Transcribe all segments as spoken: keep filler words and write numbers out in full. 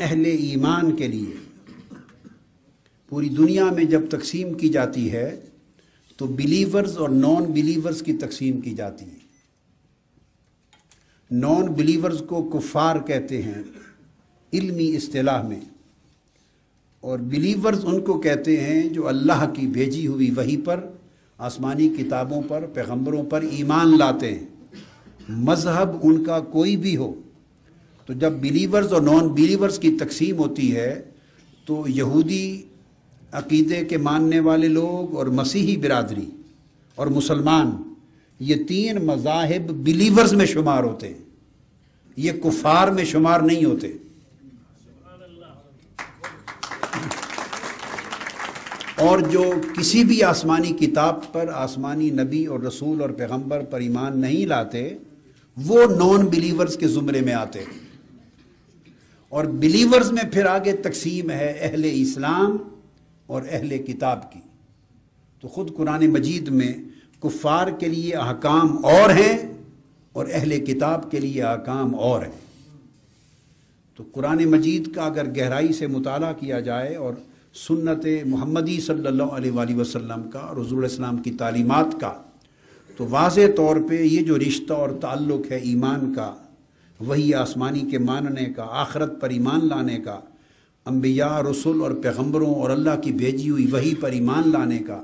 अहले ईमान के लिए। पूरी दुनिया में जब तकसीम की जाती है तो बिलीवर्स और नॉन बिलीवर्स की तकसीम की जाती है। नॉन बिलीवर्स को कुफ़ार कहते हैं इल्मी इस्तिलाह में, और बिलीवर्स उनको कहते हैं जो अल्लाह की भेजी हुई वही पर, आसमानी किताबों पर, पैगंबरों पर ईमान लाते हैं, मजहब उनका कोई भी हो। तो जब बिलीवर्स और नॉन बिलीवर्स की तकसीम होती है तो यहूदी अकीदे के मानने वाले लोग और मसीही बिरादरी और मुसलमान, ये तीन मज़ाहिब बिलीवर्स में शुमार होते हैं, ये कुफ़ार में शुमार नहीं होते। और जो किसी भी आसमानी किताब पर, आसमानी नबी और रसूल और पैगंबर पर ईमान नहीं लाते वो नॉन बिलीवर्स के ज़ुमरे में आते हैं। और बिलीवर्स में फिर आगे तकसीम है अहले इस्लाम और अहले किताब की। तो ख़ुद कुरान मजीद में कुफ़ार के लिए अहकाम और हैं और अहले किताब के लिए अहकाम और हैं। तो कुरान मजीद का अगर गहराई से मुताला किया जाए और सुन्नत मुहम्मदी सल्लल्लाहु अलैहि वसल्लम का और हुज़ूर अलैहिस्सलाम की तालीमात का, तो वाज़े तौर पे ये जो रिश्ता और ताल्लुक़ है ईमान का, वही आसमानी के मानने का, आखरत पर ईमान लाने का, अंबिया रसूल और पैगंबरों और अल्लाह की भेजी हुई वही पर ईमान लाने का,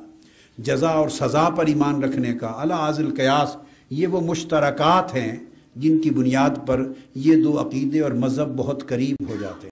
जज़ा और सज़ा पर ईमान रखने का, अला आज़िल क़यास, ये वो मुश्तरकात हैं जिनकी बुनियाद पर ये दो अक़ीदे और मज़हब बहुत करीब हो जाते हैं।